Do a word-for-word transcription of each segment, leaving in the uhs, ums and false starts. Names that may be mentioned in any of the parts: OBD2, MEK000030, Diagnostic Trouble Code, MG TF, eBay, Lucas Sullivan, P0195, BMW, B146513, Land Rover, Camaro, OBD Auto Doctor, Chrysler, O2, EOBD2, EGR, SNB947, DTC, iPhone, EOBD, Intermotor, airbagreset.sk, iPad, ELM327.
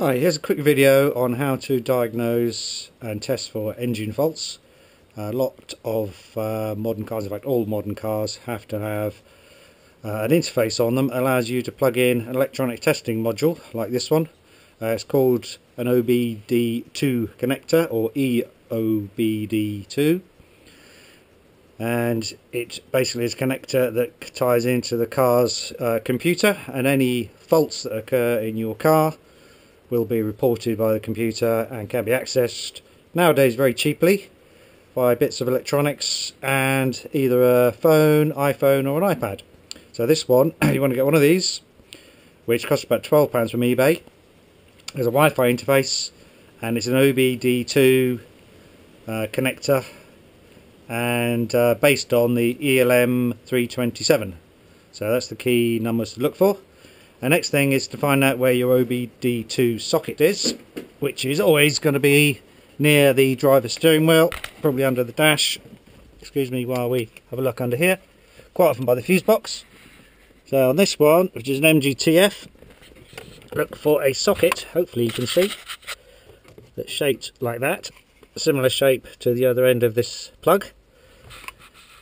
Hi, here's a quick video on how to diagnose and test for engine faults. A lot of uh, modern cars, in fact all modern cars, have to have uh, an interface on them that allows you to plug in an electronic testing module like this one. Uh, it's called an O B D two connector or E O B D two, and it basically is a connector that ties into the car's uh, computer, and any faults that occur in your car will be reported by the computer and can be accessed nowadays very cheaply by bits of electronics and either a phone, iPhone or an iPad. So this one, you want to get one of these, which costs about twelve pounds from eBay. There's a Wi-Fi interface and it's an O B D two uh, connector, and uh, based on the E L M three twenty-seven. So that's the key numbers to look for. The next thing is to find out where your O B D two socket is, which is always going to be near the driver's steering wheel, probably under the dash. Excuse me while we have a look under here. Quite often by the fuse box. So on this one, which is an M G T F, look for a socket, hopefully you can see, that's shaped like that. A similar shape to the other end of this plug.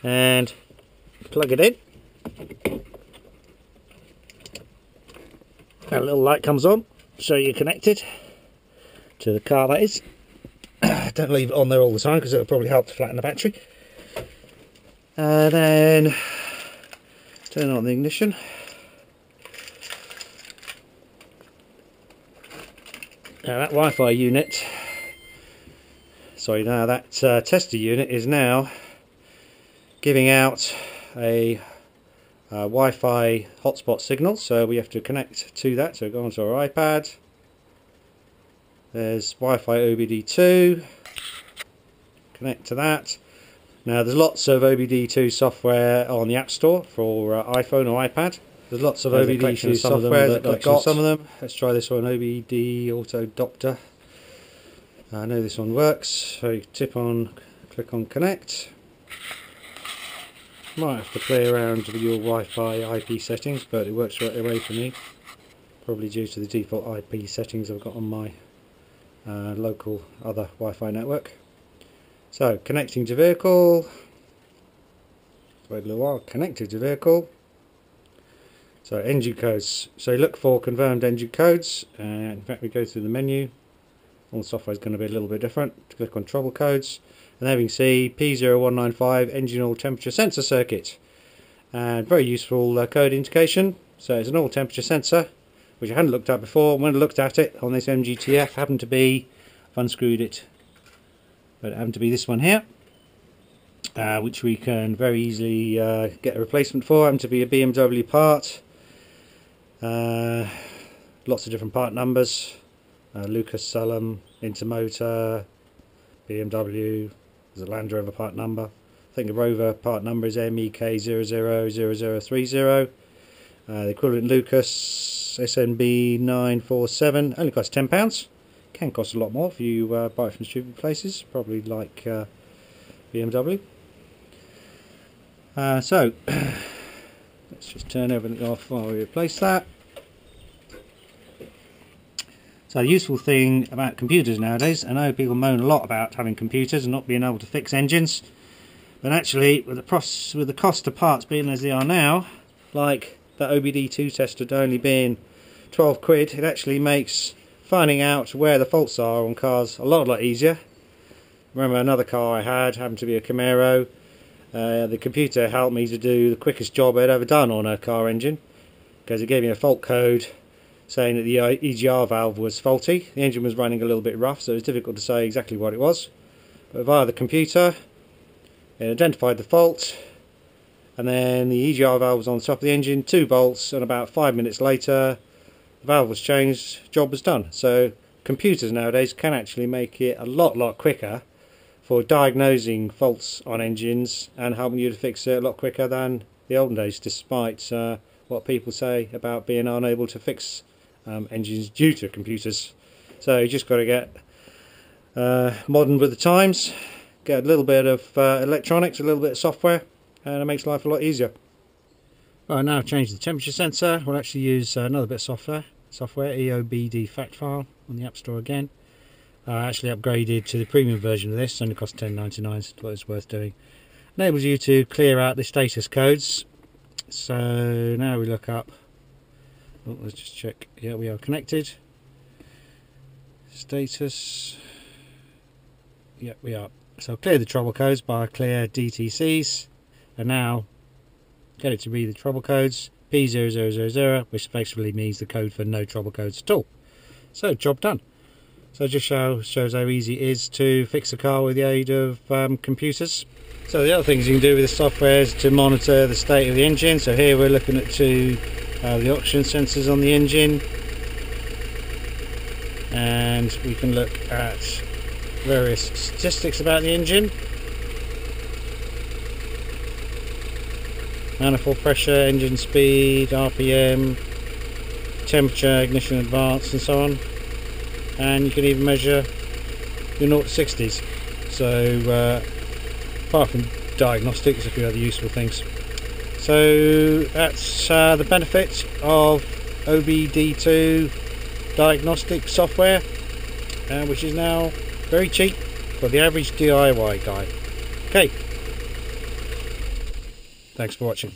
And plug it in. A little light comes on, so you're connected to the car, that is. Don't leave it on there all the time because it'll probably help to flatten the battery. And then turn on the ignition. Now that Wi-Fi unit, sorry, now that uh, tester unit is now giving out a Uh, Wi-Fi hotspot signal, so we have to connect to that. So go onto our iPad. There's Wi-Fi O B D two. Connect to that. Now there's lots of O B D two software on the App Store for uh, iPhone or iPad. There's lots of there's O B D two software. I've got, got some of them. Let's try this one, O B D Auto Doctor. I know this one works. So you tip on, click on connect. Might have to play around with your Wi-Fi I P settings, but it works right away for me, probably due to the default I P settings I've got on my uh, local other Wi-Fi network. So connecting to vehicle, wait a little while, connected to vehicle, so engine codes, so look for confirmed engine codes, and uh, in fact we go through the menu, all the software is going to be a little bit different. Click on trouble codes. And there we can see P zero one nine five engine oil temperature sensor circuit, and very useful uh, code indication. So it's an oil temperature sensor, which I hadn't looked at before. When I looked at it on this M G T F, happened to be, I've unscrewed it, but it happened to be this one here, uh, which we can very easily uh, get a replacement for. It happened to be a B M W part, uh, lots of different part numbers, uh, Lucas Sullivan, Intermotor, B M W. There's a Land Rover part number. I think the Rover part number is M E K zero zero zero zero three zero. Uh, the equivalent Lucas S N B nine four seven. Only costs ten pounds. Can cost a lot more if you uh, buy it from stupid places, probably like uh, B M W. Uh, so let's just turn everything off while we replace that. So the useful thing about computers nowadays, I know people moan a lot about having computers and not being able to fix engines, but actually with the, process, with the cost of parts being as they are now, like that O B D two tester only being twelve quid, it actually makes finding out where the faults are on cars a lot, lot easier. Remember another car I had, happened to be a Camaro, uh, the computer helped me to do the quickest job I'd ever done on a car engine, because it gave me a fault code saying that the E G R valve was faulty. The engine was running a little bit rough, so it was difficult to say exactly what it was. But via the computer, it identified the fault, and then the E G R valve was on the top of the engine, two bolts, and about five minutes later, the valve was changed, job was done. So computers nowadays can actually make it a lot, lot quicker for diagnosing faults on engines and helping you to fix it a lot quicker than the olden days, despite uh, what people say about being unable to fix Um, engines due to computers. So you just got to get uh, modern with the times, get a little bit of uh, electronics, a little bit of software, and it makes life a lot easier. Right, now I've changed the temperature sensor. We'll actually use uh, another bit of software. software, E O B D fact file on the App Store again. I uh, actually upgraded to the premium version of this, it's only cost ten ninety-nine, so it's worth doing. Enables you to clear out the status codes. So now we look up, oh, let's just check, yeah, we are connected. Status, yeah, we are. So clear the trouble codes by clear D T Cs, and now get it to read the trouble codes, P zero zero zero zero, which basically means the code for no trouble codes at all. So job done. So it just show, shows how easy it is to fix a car with the aid of um, computers. So the other things you can do with the software is to monitor the state of the engine. So here we're looking at two uh, the oxygen sensors on the engine, and we can look at various statistics about the engine. Manifold pressure, engine speed, R P M, temperature, ignition advance and so on. And you can even measure your zero to sixties. So uh, apart from diagnostics, a few other useful things. So that's uh, the benefits of O B D two diagnostic software, uh, which is now very cheap for the average D I Y guy. Okay, thanks for watching.